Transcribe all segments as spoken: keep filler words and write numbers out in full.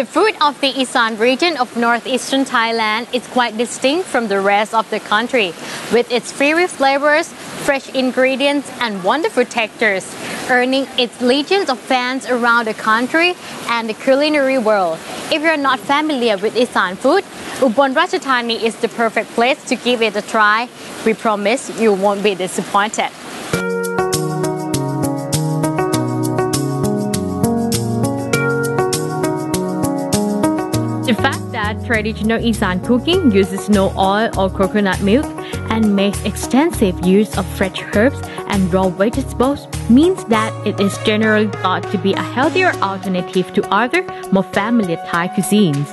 The food of the Isaan region of northeastern Thailand is quite distinct from the rest of the country, with its fiery flavors, fresh ingredients, and wonderful textures, earning its legions of fans around the country and the culinary world. If you're not familiar with Isaan food, Ubon Ratchatani is the perfect place to give it a try. We promise you won't be disappointed. The fact that traditional Isaan cooking uses no oil or coconut milk and makes extensive use of fresh herbs and raw vegetables means that it is generally thought to be a healthier alternative to other, more familiar Thai cuisines.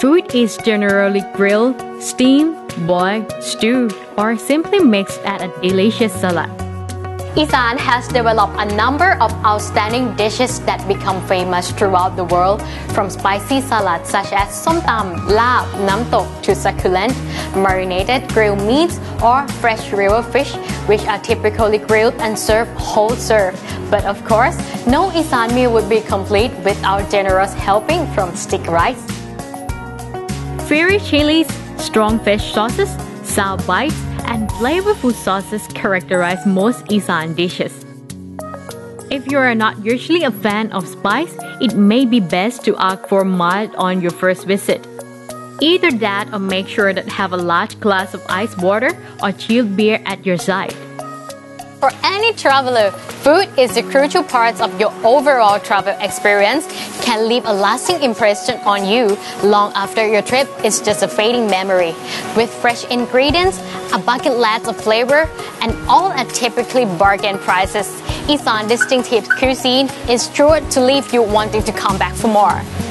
Food is generally grilled, steamed, boiled, stewed, or simply mixed at a delicious salad. Isaan has developed a number of outstanding dishes that become famous throughout the world, from spicy salads such as somtam, laap, nam tok to succulent, marinated grilled meats or fresh river fish, which are typically grilled and served whole served. But of course, no Isaan meal would be complete without generous helping from stick rice, fiery chilies, strong fish sauces, sour bites, and flavorful sauces characterize most Isaan dishes. If you are not usually a fan of spice, it may be best to ask for mild on your first visit. Either that or make sure that have a large glass of ice water or chilled beer at your side. For any traveler, food is a crucial part of your overall travel experience, can leave a lasting impression on you long after your trip is just a fading memory. With fresh ingredients, a bucket loads of flavor, and all at typically bargain prices, Isaan distinctive cuisine is sure to leave you wanting to come back for more.